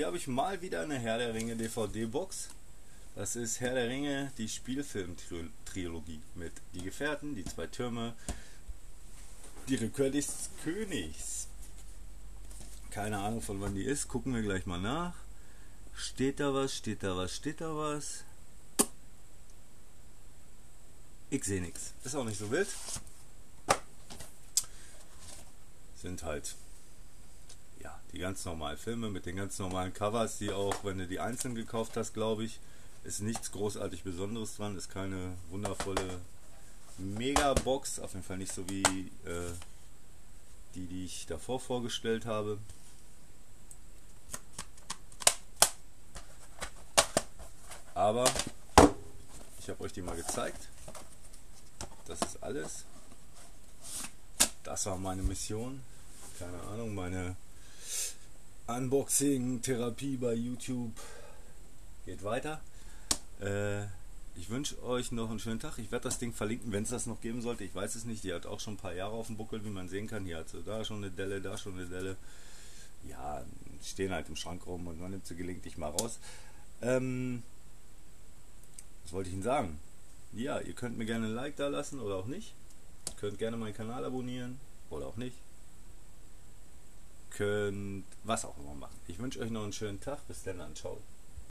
Hier habe ich mal wieder eine Herr der Ringe DVD-Box. Das ist Herr der Ringe, die Spielfilm-Trilogie mit Die Gefährten, Die zwei Türme, Die Rückkehr des Königs. Keine Ahnung von wann die ist, gucken wir gleich mal nach. Steht da was, steht da was, steht da was? Ich sehe nichts, ist auch nicht so wild. Sind halt... ja, die ganz normalen Filme mit den ganz normalen Covers, die auch, wenn du die einzeln gekauft hast, glaube ich, ist nichts großartig Besonderes dran. Ist keine wundervolle Mega-Box, auf jeden Fall nicht so wie die ich davor vorgestellt habe. Aber ich habe euch die mal gezeigt. Das ist alles. Das war meine Mission. Keine Ahnung, meine Unboxing-Therapie bei YouTube geht weiter. Ich wünsche euch noch einen schönen Tag. Ich werde das Ding verlinken, wenn es das noch geben sollte. Ich weiß es nicht. Die hat auch schon ein paar Jahre auf dem Buckel, wie man sehen kann. Hier hat sie da schon eine Delle, da schon eine Delle. Ja, stehen halt im Schrank rum und man nimmt sie gelegentlich mal raus. Was wollte ich Ihnen sagen? Ja, ihr könnt mir gerne ein Like da lassen oder auch nicht. Ihr könnt gerne meinen Kanal abonnieren oder auch nicht. Könnt was auch immer machen. Ich wünsche euch noch einen schönen Tag. Bis dann, ciao.